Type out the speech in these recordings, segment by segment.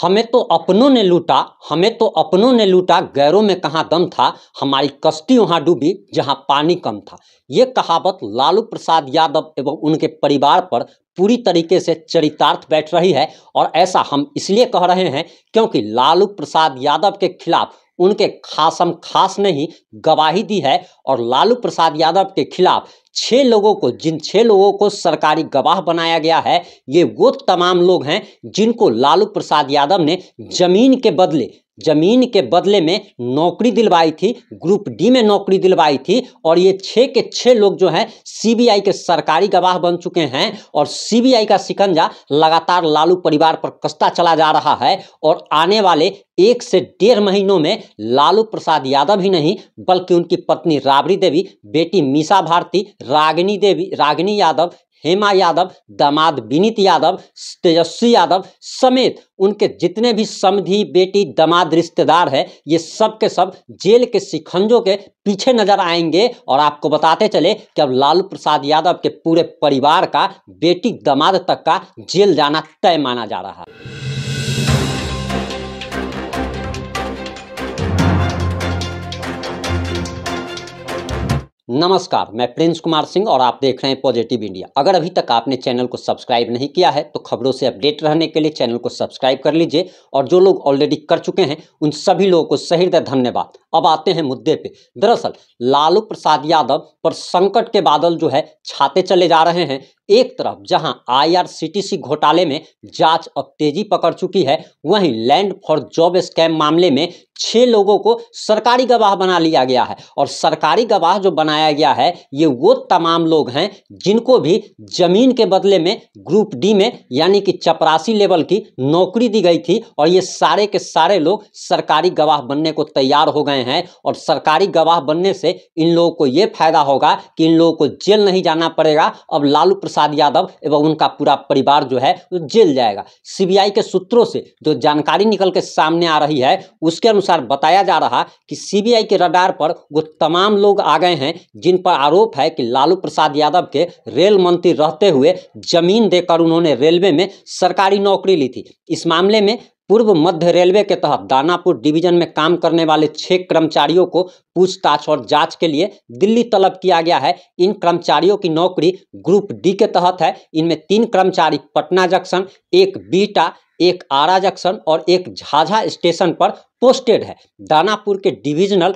हमें तो अपनों ने लूटा, हमें तो अपनों ने लूटा, गैरों में कहाँ दम था, हमारी कश्ती वहाँ डूबी जहाँ पानी कम था। ये कहावत लालू प्रसाद यादव एवं उनके परिवार पर पूरी तरीके से चरितार्थ बैठ रही है। और ऐसा हम इसलिए कह रहे हैं क्योंकि लालू प्रसाद यादव के खिलाफ उनके खासम खास ने ही गवाही दी है। और लालू प्रसाद यादव के खिलाफ 6 लोगों को, जिन 6 लोगों को सरकारी गवाह बनाया गया है, ये वो तमाम लोग हैं जिनको लालू प्रसाद यादव ने जमीन के बदले में नौकरी दिलवाई थी, ग्रुप डी में नौकरी दिलवाई थी। और ये 6 के 6 लोग जो हैं सीबीआई के सरकारी गवाह बन चुके हैं। और सीबीआई का शिकंजा लगातार लालू परिवार पर कसता चला जा रहा है। और आने वाले 1 से 1.5 महीनों में लालू प्रसाद यादव ही नहीं बल्कि उनकी पत्नी राबड़ी देवी, बेटी मीसा भारती, रागिनी देवी, रागिनी यादव, हेमा यादव, दामाद विनीत यादव, तेजस्वी यादव समेत उनके जितने भी समधी, बेटी, दामाद, रिश्तेदार हैं, ये सब के सब जेल के शिकंजों के पीछे नजर आएंगे। और आपको बताते चले कि अब लालू प्रसाद यादव के पूरे परिवार का, बेटी दामाद तक का जेल जाना तय माना जा रहा है। नमस्कार, मैं प्रिंस कुमार सिंह और आप देख रहे हैं पॉजिटिव इंडिया। अगर अभी तक आपने चैनल को सब्सक्राइब नहीं किया है तो खबरों से अपडेट रहने के लिए चैनल को सब्सक्राइब कर लीजिए। और जो लोग ऑलरेडी कर चुके हैं उन सभी लोगों को सहृदय धन्यवाद। अब आते हैं मुद्दे पे। दरअसल लालू प्रसाद यादव पर संकट के बादल जो है छाते चले जा रहे हैं। एक तरफ जहां आईआरसीटीसी घोटाले में जांच अब तेजी पकड़ चुकी है, वहीं लैंड फॉर जॉब स्कैम मामले में 6 लोगों को सरकारी गवाह बना लिया गया है। और सरकारी गवाह जो बनाया गया है ये वो तमाम लोग हैं जिनको भी जमीन के बदले में ग्रुप डी में यानी कि चपरासी लेवल की नौकरी दी गई थी। और ये सारे के सारे लोग सरकारी गवाह बनने को तैयार हो गए हैं। और सरकारी गवाह बनने से इन लोगों को ये फायदा होगा कि इन लोगों को जेल नहीं जाना पड़ेगा। अब लालू प्रसाद यादव एवं उनका पूरा परिवार जो है जेल जाएगा। सीबीआई के सूत्रों से जो जानकारी निकल के सामने आ रही है उसके अनुसार बताया जा रहा कि सीबीआई के रडार पर वो तमाम लोग आ गए हैं जिन पर आरोप है कि लालू प्रसाद यादव के रेल मंत्री रहते हुए जमीन देकर उन्होंने रेलवे में सरकारी नौकरी ली थी। इस मामले में पूर्व मध्य रेलवे के तहत दानापुर डिवीजन में काम करने वाले 6 कर्मचारियों को पूछताछ और जांच के लिए दिल्ली तलब किया गया है। इन कर्मचारियों की नौकरी ग्रुप डी के तहत है। इनमें 3 कर्मचारी पटना जंक्शन, 1 बीटा, 1 आरा जंक्शन और 1 झाझा स्टेशन पर पोस्टेड है। दानापुर के डिविजनल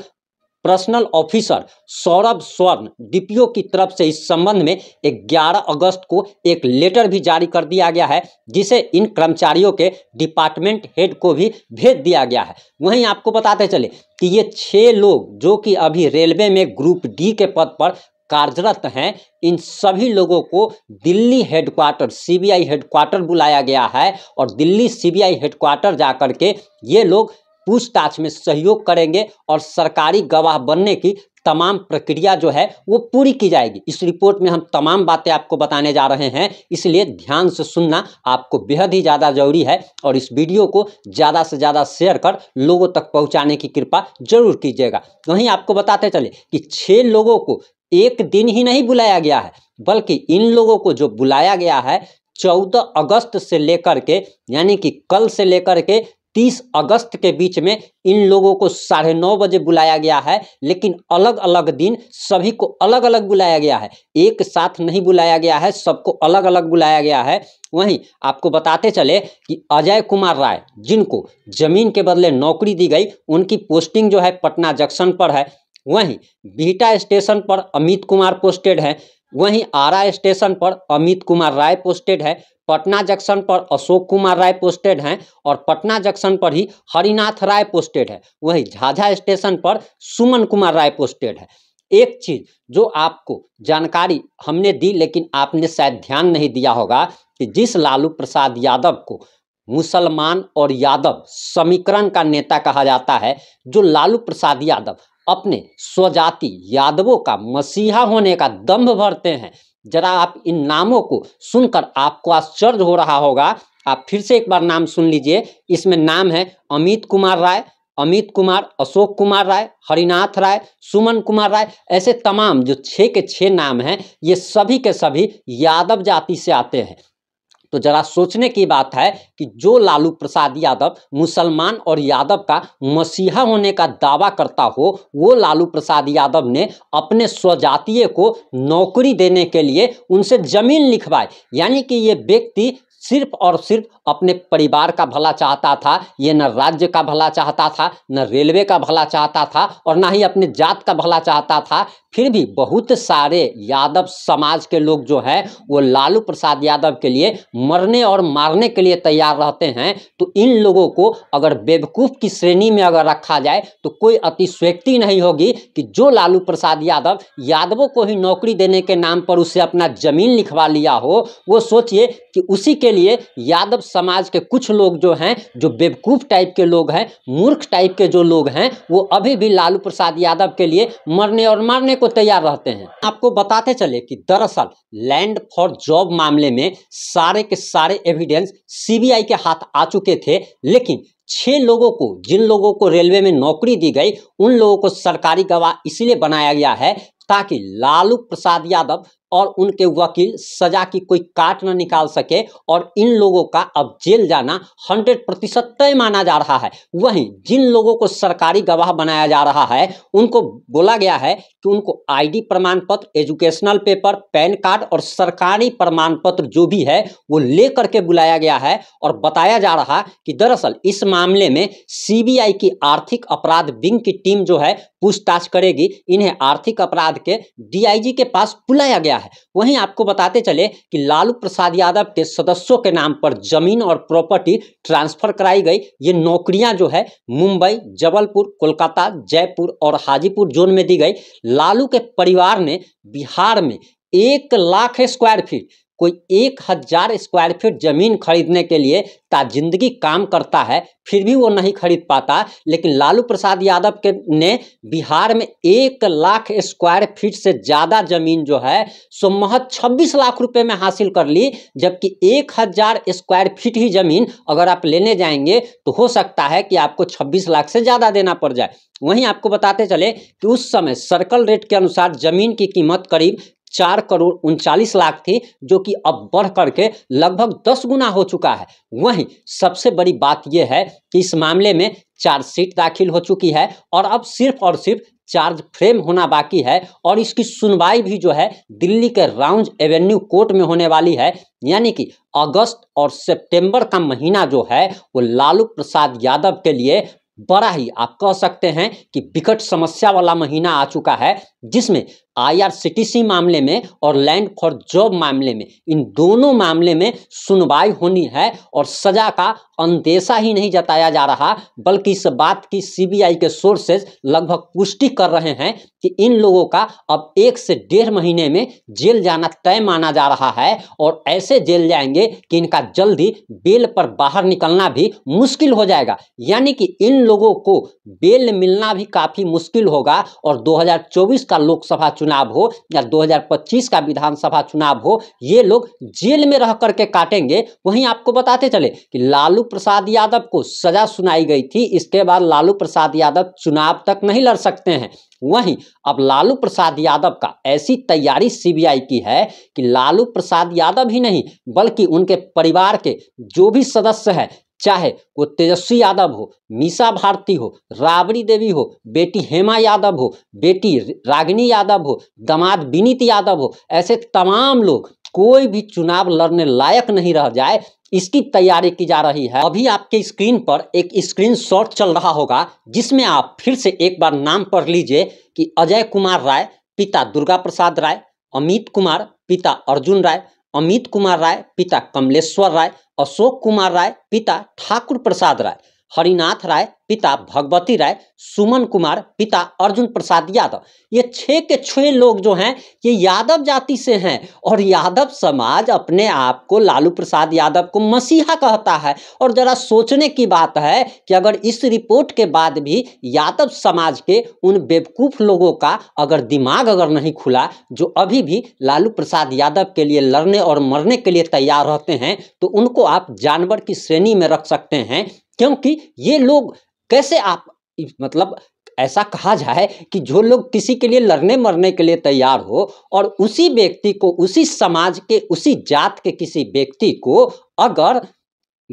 पर्सनल ऑफिसर सौरभ स्वर्ण डीपीओ की तरफ से इस संबंध में 11 अगस्त को एक लेटर भी जारी कर दिया गया है जिसे इन कर्मचारियों के डिपार्टमेंट हेड को भी भेज दिया गया है। वहीं आपको बताते चले कि ये 6 लोग जो कि अभी रेलवे में ग्रुप डी के पद पर कार्यरत हैं, इन सभी लोगों को दिल्ली हेडक्वार्टर, सीबीआई हेडक्वार्टर बुलाया गया है। और दिल्ली सीबीआई हेडक्वार्टर जाकर के ये लोग पूछताछ में सहयोग करेंगे और सरकारी गवाह बनने की तमाम प्रक्रिया जो है वो पूरी की जाएगी। इस रिपोर्ट में हम तमाम बातें आपको बताने जा रहे हैं, इसलिए ध्यान से सुनना आपको बेहद ही ज़्यादा जरूरी है। और इस वीडियो को ज़्यादा से ज़्यादा शेयर कर लोगों तक पहुँचाने की कृपा जरूर कीजिएगा। वहीं आपको बताते चले कि 6 लोगों को एक दिन ही नहीं बुलाया गया है, बल्कि इन लोगों को जो बुलाया गया है 14 अगस्त से लेकर के यानी कि कल से लेकर के 30 अगस्त के बीच में इन लोगों को 9:30 बजे बुलाया गया है। लेकिन अलग अलग दिन सभी को अलग अलग बुलाया गया है, एक साथ नहीं बुलाया गया है, सबको अलग अलग बुलाया गया है। वहीं आपको बताते चले कि अजय कुमार राय जिनको जमीन के बदले नौकरी दी गई, उनकी पोस्टिंग जो है पटना जंक्शन पर है। वहीं बिहटा स्टेशन पर अमित कुमार पोस्टेड हैं, वहीं आरा स्टेशन पर अमित कुमार राय पोस्टेड है, पटना जंक्शन पर अशोक कुमार राय पोस्टेड हैं और पटना जंक्शन पर ही हरिनाथ राय पोस्टेड है, वहीं झाझा स्टेशन पर सुमन कुमार राय पोस्टेड है। एक चीज जो आपको जानकारी हमने दी लेकिन आपने शायद ध्यान नहीं दिया होगा कि जिस लालू प्रसाद यादव को मुसलमान और यादव समीकरण का नेता कहा जाता है, जो लालू प्रसाद यादव अपने स्वजाति यादवों का मसीहा होने का दंभ भरते हैं, जरा आप इन नामों को सुनकर आपको आश्चर्य हो रहा होगा। आप फिर से एक बार नाम सुन लीजिए। इसमें नाम है अमित कुमार राय, अमित कुमार, अशोक कुमार राय, हरिनाथ राय, सुमन कुमार राय, ऐसे तमाम जो 6 के 6 नाम हैं ये सभी के सभी यादव जाति से आते हैं। तो जरा सोचने की बात है कि जो लालू प्रसाद यादव मुसलमान और यादव का मसीहा होने का दावा करता हो, वो लालू प्रसाद यादव ने अपने स्वजातीय को नौकरी देने के लिए उनसे जमीन लिखवाई। यानी कि ये व्यक्ति सिर्फ और सिर्फ अपने परिवार का भला चाहता था, ये न राज्य का भला चाहता था, न रेलवे का भला चाहता था और ना ही अपने जात का भला चाहता था। फिर भी बहुत सारे यादव समाज के लोग जो हैं वो लालू प्रसाद यादव के लिए मरने और मारने के लिए तैयार रहते हैं। तो इन लोगों को अगर बेवकूफ़ की श्रेणी में अगर रखा जाए तो कोई अतिशयोक्ति नहीं होगी कि जो लालू प्रसाद यादव यादवों को ही नौकरी देने के नाम पर उसे अपना जमीन लिखवा लिया हो। वो सोचिए कि उसी के लिए यादव समाज के कुछ लोग जो हैं, जो बेवकूफ टाइप के लोग हैं, मूर्ख टाइप के जो लोग हैं, वो अभी भी लालू प्रसाद यादव के लिए मरने और मारने को तैयार रहते हैं। आपको बताते चले कि दरअसल लैंड फॉर जॉब मामले में सारे के सारे एविडेंस सीबीआई के हाथ आ चुके थे, लेकिन 6 लोगों को, जिन लोगों को रेलवे में नौकरी दी गई, उन लोगों को सरकारी गवाह इसलिए बनाया गया है ताकि लालू प्रसाद यादव और उनके वकील सजा की कोई काट न निकाल सके और इन लोगों का अब जेल जाना 100% तय माना जा रहा है। वहीं जिन लोगों को सरकारी गवाह बनाया जा रहा है उनको बोला गया है कि उनको आईडी प्रमाण पत्र, एजुकेशनल पेपर, पैन कार्ड और सरकारी प्रमाण पत्र जो भी है वो ले करके बुलाया गया है। और बताया जा रहा कि दरअसल इस मामले में सीबीआई की आर्थिक अपराध विंग की टीम जो है पूछताछ करेगी। इन्हें आर्थिक अपराध के डीआईजी के पास बुलाया गया है। वहीं आपको बताते चले कि लालू प्रसाद यादव के सदस्यों के नाम पर जमीन और प्रॉपर्टी ट्रांसफर कराई गई। ये नौकरियां जो है मुंबई, जबलपुर, कोलकाता, जयपुर और हाजीपुर जोन में दी गई। लालू के परिवार ने बिहार में 1 लाख स्क्वायर फीट, कोई 1000 स्क्वायर फीट जमीन खरीदने के लिए ताजिंदगी काम करता है, फिर भी वो नहीं खरीद पाता। लेकिन लालू प्रसाद यादव के ने बिहार में 1 लाख स्क्वायर फीट से ज़्यादा जमीन जो है सो महज 26 लाख रुपए में हासिल कर ली। जबकि 1000 स्क्वायर फीट ही जमीन अगर आप लेने जाएंगे तो हो सकता है कि आपको 26 लाख से ज़्यादा देना पड़ जाए। वहीं आपको बताते चले कि उस समय सर्कल रेट के अनुसार जमीन की कीमत करीब 4 करोड़ 39 लाख थी, जो कि अब बढ़ करके लगभग 10 गुना हो चुका है। वहीं सबसे बड़ी बात यह है कि इस मामले में चार्जशीट दाखिल हो चुकी है और अब सिर्फ और सिर्फ चार्ज फ्रेम होना बाकी है और इसकी सुनवाई भी जो है दिल्ली के राउंड एवेन्यू कोर्ट में होने वाली है। यानी कि अगस्त और सितंबर का महीना जो है वो लालू प्रसाद यादव के लिए बड़ा ही, आप कह सकते हैं कि विकट समस्या वाला महीना आ चुका है, जिसमें आईआरसीटीसी मामले में और लैंड फॉर जॉब मामले में, इन दोनों मामले में सुनवाई होनी है और सजा का अंदेशा ही नहीं जताया जा रहा, बल्कि इस बात की सीबीआई के सोर्सेज लगभग पुष्टि कर रहे हैं कि इन लोगों का अब 1 से 1.5 महीने में जेल जाना तय माना जा रहा है और ऐसे जेल जाएंगे कि इनका जल्दी बेल पर बाहर निकलना भी मुश्किल हो जाएगा। यानी कि इन लोगों को बेल मिलना भी काफ़ी मुश्किल होगा और 2024 का लोकसभा चुनाव हो या 2025 का विधानसभा चुनाव हो, ये लोग जेल में रह करके काटेंगे। वहीं आपको बताते चले कि लालू प्रसाद यादव को सजा सुनाई गई थी, इसके बाद लालू प्रसाद यादव चुनाव तक नहीं लड़ सकते हैं। वहीं अब लालू प्रसाद यादव का ऐसी तैयारी सीबीआई की है कि लालू प्रसाद यादव ही नहीं बल्कि उनके परिवार के जो भी सदस्य हैं, चाहे वो तेजस्वी यादव हो, मीसा भारती हो, राबड़ी देवी हो, बेटी हेमा यादव हो, बेटी रागिनी यादव हो, दामाद विनीत यादव हो, ऐसे तमाम लोग, कोई भी चुनाव लड़ने लायक नहीं रह जाए, इसकी तैयारी की जा रही है। अभी आपके स्क्रीन पर एक स्क्रीनशॉट चल रहा होगा जिसमें आप फिर से एक बार नाम पढ़ लीजिए कि अजय कुमार राय पिता दुर्गा प्रसाद राय, अमित कुमार पिता अर्जुन राय, अमित कुमार राय पिता कमलेश्वर राय, अशोक कुमार राय पिता ठाकुर प्रसाद राय, हरिनाथ राय पिता भगवती राय, सुमन कुमार पिता अर्जुन प्रसाद यादव। ये 6 के 6 लोग जो हैं ये यादव जाति से हैं और यादव समाज अपने आप को, लालू प्रसाद यादव को मसीहा कहता है। और ज़रा सोचने की बात है कि अगर इस रिपोर्ट के बाद भी यादव समाज के उन बेवकूफ़ लोगों का अगर दिमाग अगर नहीं खुला जो अभी भी लालू प्रसाद यादव के लिए लड़ने और मरने के लिए तैयार रहते हैं, तो उनको आप जानवर की श्रेणी में रख सकते हैं। क्योंकि ये लोग कैसे, आप मतलब ऐसा कहा जाए कि जो लोग किसी के लिए लड़ने मरने के लिए तैयार हो और उसी व्यक्ति को, उसी समाज के, उसी जात के किसी व्यक्ति को अगर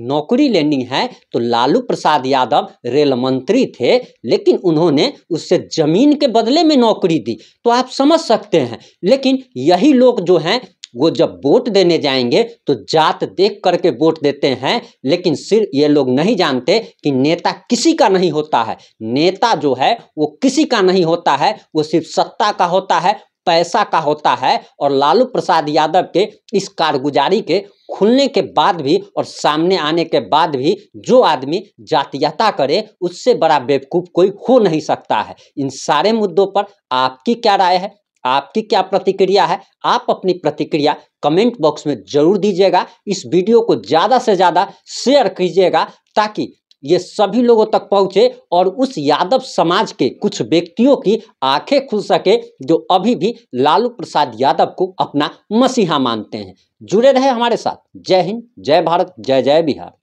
नौकरी लेनी है तो लालू प्रसाद यादव रेल मंत्री थे लेकिन उन्होंने उससे जमीन के बदले में नौकरी दी, तो आप समझ सकते हैं। लेकिन यही लोग जो हैं वो जब वोट देने जाएंगे तो जात देख करके वोट देते हैं, लेकिन सिर्फ ये लोग नहीं जानते कि नेता किसी का नहीं होता है। नेता जो है वो किसी का नहीं होता है, वो सिर्फ सत्ता का होता है, पैसा का होता है। और लालू प्रसाद यादव के इस कारगुजारी के खुलने के बाद भी और सामने आने के बाद भी जो आदमी जातीयता करे उससे बड़ा बेवकूफ़ कोई हो नहीं सकता है। इन सारे मुद्दों पर आपकी क्या राय है, आपकी क्या प्रतिक्रिया है? आप अपनी प्रतिक्रिया कमेंट बॉक्स में जरूर दीजिएगा। इस वीडियो को ज़्यादा से ज़्यादा शेयर कीजिएगा ताकि ये सभी लोगों तक पहुँचे और उस यादव समाज के कुछ व्यक्तियों की आंखें खुल सके जो अभी भी लालू प्रसाद यादव को अपना मसीहा मानते हैं। जुड़े रहे हमारे साथ। जय हिंद, जय भारत, जय जय बिहार।